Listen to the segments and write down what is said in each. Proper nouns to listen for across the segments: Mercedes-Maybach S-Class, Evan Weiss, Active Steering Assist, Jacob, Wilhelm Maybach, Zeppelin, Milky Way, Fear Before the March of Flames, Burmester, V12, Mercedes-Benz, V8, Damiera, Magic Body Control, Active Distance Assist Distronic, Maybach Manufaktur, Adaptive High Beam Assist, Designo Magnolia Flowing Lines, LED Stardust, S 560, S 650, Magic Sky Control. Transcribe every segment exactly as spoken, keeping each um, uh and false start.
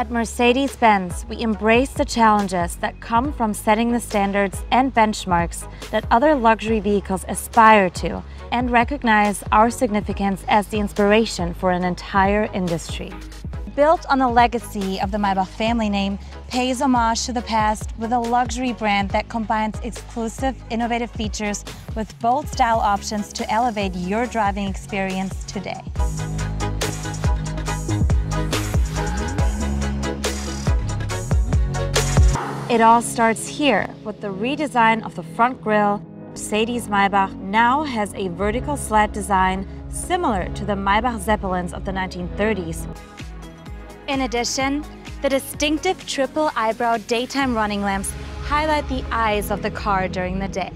At Mercedes-Benz, we embrace the challenges that come from setting the standards and benchmarks that other luxury vehicles aspire to, and recognize our significance as the inspiration for an entire industry. Built on the legacy of the Maybach family name, pays homage to the past with a luxury brand that combines exclusive, innovative features with bold style options to elevate your driving experience today. It all starts here with the redesign of the front grille. Mercedes-Maybach now has a vertical slat design similar to the Maybach Zeppelins of the nineteen thirties. In addition, the distinctive triple eyebrow daytime running lamps highlight the eyes of the car during the day.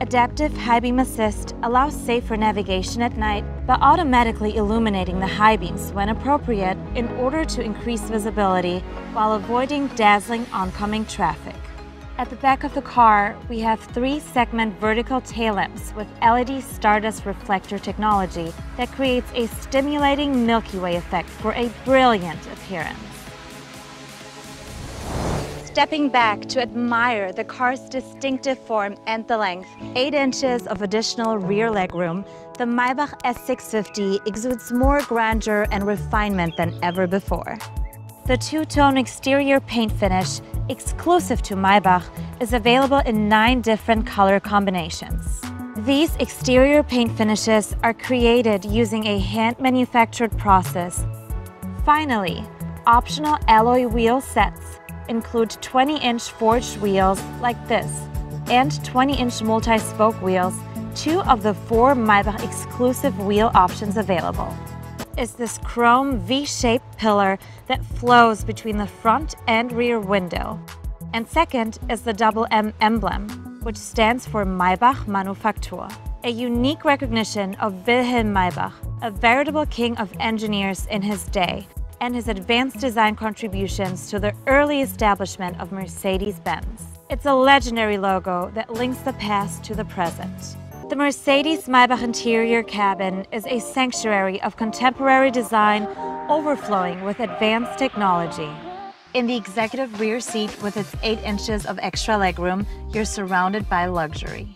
Adaptive High Beam Assist allows safer navigation at night by automatically illuminating the high beams when appropriate in order to increase visibility while avoiding dazzling oncoming traffic. At the back of the car, we have three-segment vertical tail lamps with L E D Stardust reflector technology that creates a stimulating Milky Way effect for a brilliant appearance. Stepping back to admire the car's distinctive form and the length, eight inches of additional rear legroom, the Maybach S six fifty exudes more grandeur and refinement than ever before. The two-tone exterior paint finish, exclusive to Maybach, is available in nine different color combinations. These exterior paint finishes are created using a hand-manufactured process. Finally, optional alloy wheel sets include twenty-inch forged wheels like this and twenty-inch multi-spoke wheels, two of the four Maybach exclusive wheel options available. Is this chrome V-shaped pillar that flows between the front and rear window. And second is the double M emblem, which stands for Maybach Manufaktur, a unique recognition of Wilhelm Maybach, a veritable king of engineers in his day, and his advanced design contributions to the early establishment of Mercedes-Benz. It's a legendary logo that links the past to the present. The Mercedes-Maybach interior cabin is a sanctuary of contemporary design overflowing with advanced technology. In the executive rear seat with its eight inches of extra legroom, you're surrounded by luxury.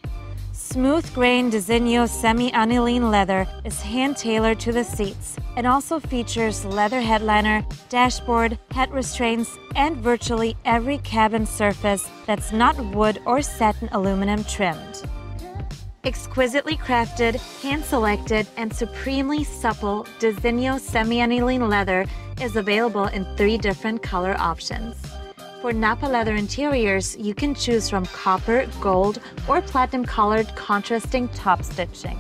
Smooth-grain Designo semi-aniline leather is hand-tailored to the seats and also features leather headliner, dashboard, head restraints, and virtually every cabin surface that's not wood or satin aluminum trimmed. Exquisitely crafted, hand-selected, and supremely supple Designo semi-aniline leather is available in three different color options. For Napa leather interiors, you can choose from copper, gold, or platinum-colored contrasting top stitching.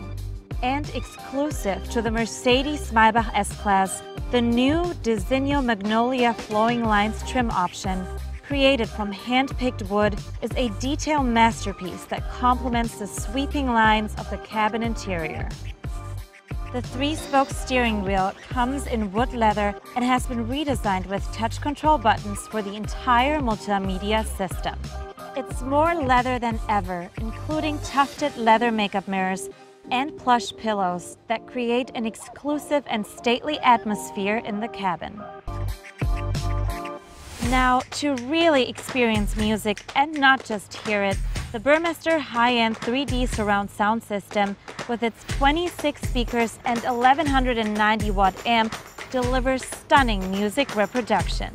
And exclusive to the Mercedes-Maybach S-Class, the new Designo Magnolia Flowing Lines trim option, created from hand-picked wood, is a detail masterpiece that complements the sweeping lines of the cabin interior. The three-spoke steering wheel comes in wood leather and has been redesigned with touch control buttons for the entire multimedia system. It's more leather than ever, including tufted leather makeup mirrors and plush pillows that create an exclusive and stately atmosphere in the cabin. Now, to really experience music and not just hear it, the Burmester high-end three D surround sound system with its twenty-six speakers and eleven ninety watt amp delivers stunning music reproduction.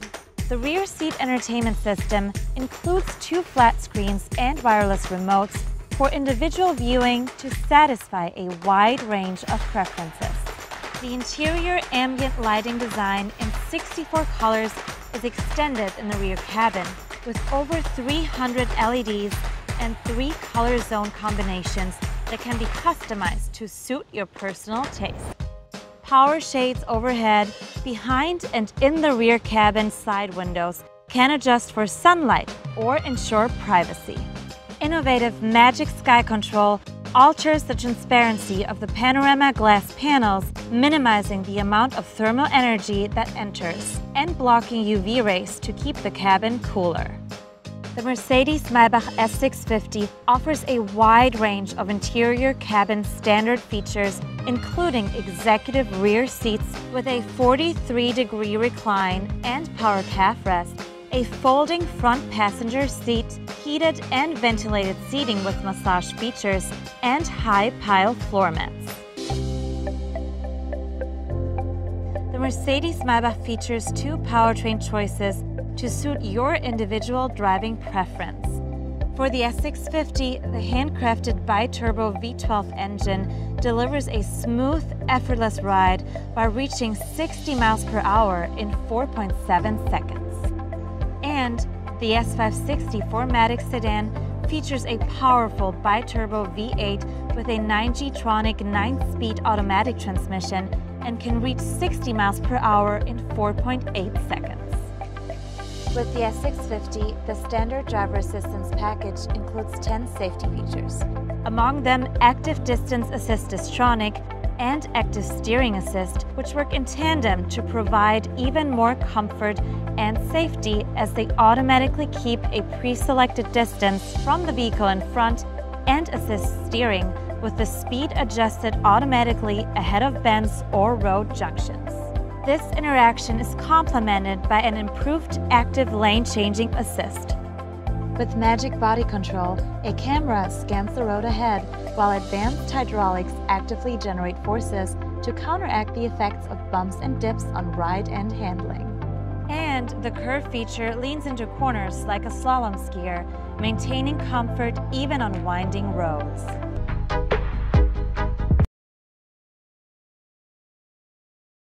The rear seat entertainment system includes two flat screens and wireless remotes for individual viewing to satisfy a wide range of preferences. The interior ambient lighting design in sixty-four colors is extended in the rear cabin with over three hundred L E Ds and three color zone combinations that can be customized to suit your personal taste. Power shades overhead, behind and in the rear cabin side windows can adjust for sunlight or ensure privacy. Innovative Magic Sky Control alters the transparency of the panorama glass panels, minimizing the amount of thermal energy that enters and blocking U V rays to keep the cabin cooler. The Mercedes-Maybach S six fifty offers a wide range of interior cabin standard features, including executive rear seats with a forty-three degree recline and power calf rest, a folding front passenger seat, heated and ventilated seating with massage features, and high pile floor mats. The Mercedes-Maybach features two powertrain choices to suit your individual driving preference. For the S six fifty, the handcrafted bi-turbo V twelve engine delivers a smooth, effortless ride by reaching sixty miles per hour in four point seven seconds. And the S five sixty four matic sedan features a powerful bi-turbo V eight with a nine G Tronic nine-speed automatic transmission and can reach sixty miles per hour in four point eight seconds. With the S six fifty, the standard driver assistance package includes ten safety features. Among them, Active Distance Assist Distronic and Active Steering Assist, which work in tandem to provide even more comfort and safety as they automatically keep a pre-selected distance from the vehicle in front and assist steering with the speed adjusted automatically ahead of bends or road junctions. This interaction is complemented by an improved active lane changing assist. With Magic Body Control, a camera scans the road ahead, while advanced hydraulics actively generate forces to counteract the effects of bumps and dips on ride and handling. And the curve feature leans into corners like a slalom skier, maintaining comfort even on winding roads.